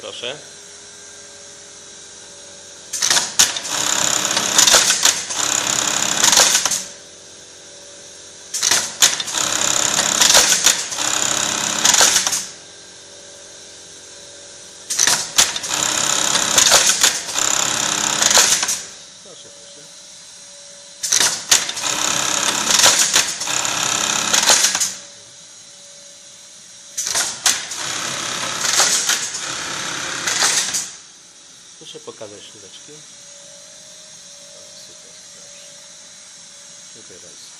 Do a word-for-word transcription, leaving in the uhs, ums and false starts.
proszę. Proszę pokazać śrubeczki. Super, proszę. Dziękuję bardzo.